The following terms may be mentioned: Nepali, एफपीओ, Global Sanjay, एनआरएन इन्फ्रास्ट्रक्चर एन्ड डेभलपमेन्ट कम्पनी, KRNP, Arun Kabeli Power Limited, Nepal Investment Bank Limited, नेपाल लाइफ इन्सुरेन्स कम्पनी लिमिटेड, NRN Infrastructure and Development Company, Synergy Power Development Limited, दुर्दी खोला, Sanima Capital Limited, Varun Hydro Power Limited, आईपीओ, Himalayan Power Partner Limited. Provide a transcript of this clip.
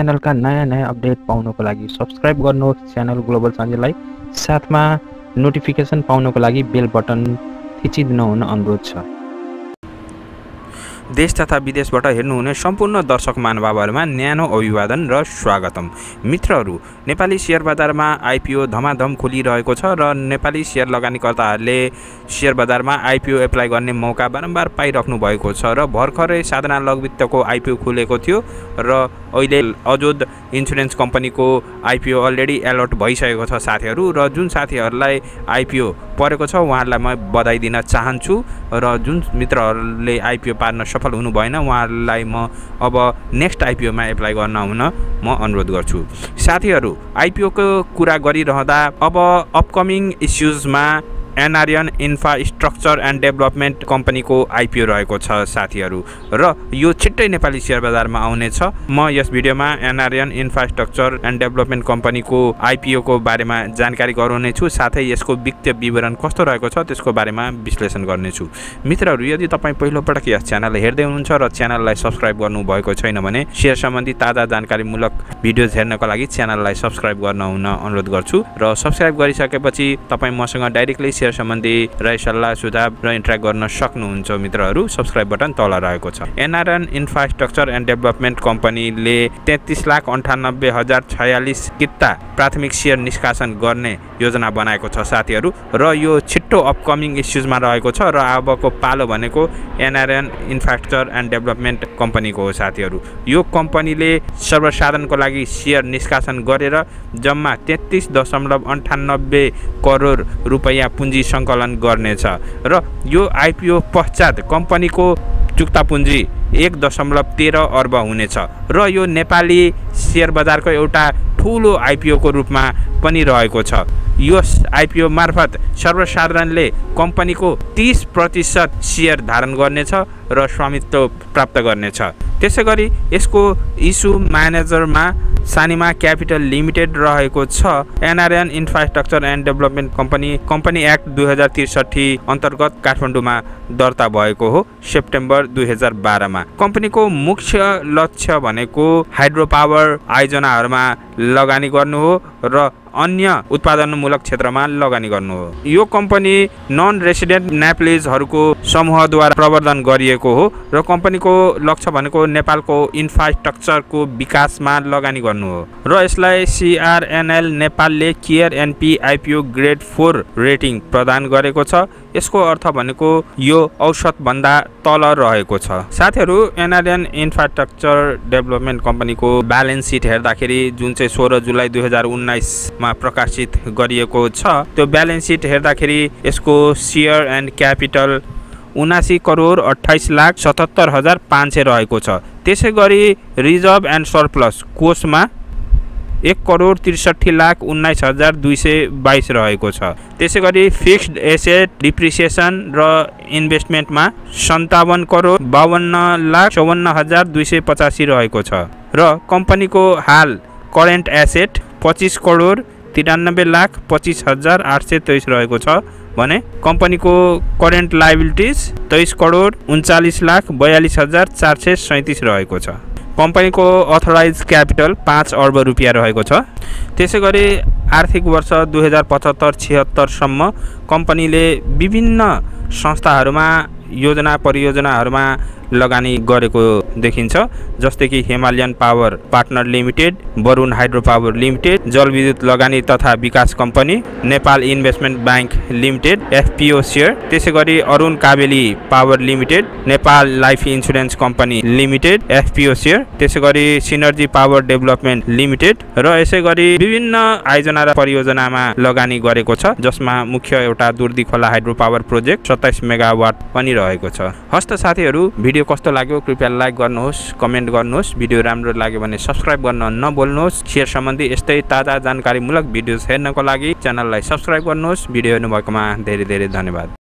Channel का नया नया अपडेट पाउनको लागि सब्स्क्राइब गर्नुहोस् च्यानल ग्लोबल संजय लाई साथमा नोटिफिकेसन पाउनको लागि बेल बटन थिचिदिनु हुन अनुरोध छ। देश तथा विदेशबाट हेर्नुहुने सम्पूर्ण दर्शक महानुभावहरुमा न्यानो अभिवादन र स्वागतम। मित्रहरु, नेपाली शेयर बजारमा आईपीओ धमाधम खुलिरहेको छ र नेपाली शेयर लगानीकर्ताहरुले शेयर बजारमा आईपीओ एप्लाई गर्ने मौका बारम्बार पाइराख्नु भएको छ र भर्खरै साधना लघुवित्तको आईपीओ खुलेको थियो र अहिले अजोद इन्स्योरेन्स कम्पनीको आईपीओ अलरेडी अलर्ट भइसकेको छ साथीहरु। र जुन साथीहरुलाई आईपीओ परेको छ उहाँहरूलाई म बधाई दिन चाहन्छु र जुन मित्रहरुले आईपीओ पार्न सफल हुनु भएन उहाँहरूलाई म अब नेक्स्ट आईपीओ मा एप्लाई गर्न हुन म अनुरोध गर्छु। साथीहरु, आईपीओ को कुरा गरिरहँदा अब अपकमिङ इश्यूज मा NRN infrastructure and development company को आईपीओ रहेको छ साथीहरु र यो छिट्टै नेपाली शेयर बजारमा आउने छ। म यस भिडियोमा NRN infrastructure and development company को आईपीओ को बारेमा जानकारी गराउने छु, साथै यसको वित्तीय विवरण कस्तो रहेको छ त्यसको बारेमा विश्लेषण गर्ने छु। मित्रहरु, यदि तपाई पहिलो पटक यस च्यानल हेर्दै हुनुहुन्छ र च्यानललाई सब्स्क्राइब गर्नु भएको छैन भने शेयर सम्बन्धी ताजा जानकारीमूलक भिडियोज हेर्नको लागि च्यानललाई सब्स्क्राइब गर्न हुन अनुरोध गर्छु र सब्स्क्राइब गरिसकेपछि तपाई मसँग डाइरेक्टली शेयर सम्बन्धी राय सल्लाह सुझाव र इन्ट्राक्ट गर्न सक्नुहुन्छ। मित्रहरु, सब्स्क्राइब बटन तल रहेको छ। एनआरएन इन्फ्रास्ट्रक्चर एन्ड डेभलपमेन्ट कम्पनीले 33,98,046 किता प्राथमिक शेयर निष्कासन गर्ने योजना बनाएको छ साथीहरु र यो छिट्टो अपकमिङ इश्यूजमा रहेको छ र अबको पालो भनेको एनआरएन इन्फ्रास्ट्रक्चर एन्ड डेभलपमेन्ट कम्पनीको हो साथीहरु। यो कम्पनीले सर्वसाधारणको लागि शेयर निष्कासन गरेर जम्मा 33.98 करोड रुपैयाँ पुँजी सङ्कलन गर्नेछ र यो आईपीओ पश्चात कम्पनीको चुक्ता पुँजी 1.13 अर्ब हुनेछ र यो नेपाली शेयर बजारको एउटा ठूलो आईपीओ को रूपमा पनि रहेको छ। यो आईपीओ मार्फत सर्वसाधारणले कम्पनीको 30% शेयर धारण गर्नेछ र स्वामित्व प्राप्त गर्नेछ। त्यसैगरी यसको इस्यु म्यानेजरमा सानिमा क्यापिटल लिमिटेड रहेको छ। एनआरएन इन्फ्रास्ट्रक्चर एन्ड डेभलपमेन्ट कम्पनी act 2063 अन्तर्गत काठमाडौँमा दर्ता भएको हो। सेप्टेम्बर 2012 मा कम्पनीको मुख्य लक्ष्य भनेको हाइड्रो पावर आयोजनाहरूमा लगानी गर्नु हो र अन्य उत्पादनमूलक क्षेत्रमा लगानी गर्नु हो। यो कम्पनी नन रेसिडेन्ट न्याप्लिजहरूको समूहद्वारा प्रवर्धन गरिएको हो र कम्पनीको लक्ष्य भनेको नेपालको इन्फ्रास्ट्रक्चरको विकासमा लगानी गर्नु हो र यसलाई CRNL नेपालले KRNP आईपीओ ग्रेड 4 रेटिङ प्रदान गरेको छ। यसको अर्थ भनेको यो औसतभन्दा तल रहेको छ। साथीहरु, एनआरएन इन्फ्रास्ट्रक्चर डेभलपमेन्ट कम्पनीको ब्यालेन्स सिट हेर्दाखेरि जुन चाहिँ 16 जुलाई 2019 मा प्रकाशित गरिएको छ त्यो ब्यालेन्स सिट हेर्दाखेरि यसको शेयर एन्ड क्यापिटल 79,28,77,500 रहेको छ। त्यसैगरी रिजर्भ एन्ड सरप्लस कोषमा 1,63,19,222 रहेको छ। त्यसैगरी फिक्स्ड एसेट डिप्रिसिएसन र इन्भेस्टमेन्टमा 57,52,54,285 रहेको छ र कम्पनीको हाल करेन्ट एसेट 25,93,25,823 रहेको छ भने कम्पनीको करेन्ट लायबिलिटिज 23,49,42,437 रहेको छ। कम्पनीको अथोराइज क्यापिटल 5 अर्ब रुपियाँ रहेको छ। त्यसैगरी आर्थिक वर्ष 2075-76 सम्म कम्पनीले विभिन्न संस्थाहरूमा योजना परियोजनाहरूमा लगानी गरेको देखिन्छ, जस्तै कि Himalayan power partner limited, Varun hydro power limited, जलविद्युत लगानी तथा विकास company, Nepal investment bank limited एफपीओ share, त्यसैगरी Arun Kabeli power limited, नेपाल लाइफ इन्सुरेन्स कम्पनी लिमिटेड एफपीओ share, त्यसैगरी सिनर्जी पावर डेभलपमेन्ट लिमिटेड र यसैगरी विभिन्न आयोजना र परियोजनामा लगानी गरेको छ, जसमा मुख्य एउटा दुर्दी खोला हाइड्रो पावर प्रोजेक्ट 27 मेगावाट पनि रहेको छ। हस्त साथीहरु, भिडियो कस्तो लाग्यो कृपया लाइक गर्नुहोस्, कमेन्ट गर्नुहोस्, भिडियो राम्रो लाग्यो भने सब्स्क्राइब गर्न नभुल्नुहोस्। शेयर सम्बन्धी यस्तै ताजा जानकारीमूलक भिडियोज हेर्नको लागि च्यानललाई सब्स्क्राइब गर्नुहोस्। भिडियो हेर्नुभएकोमा धेरै धेरै धन्यवाद।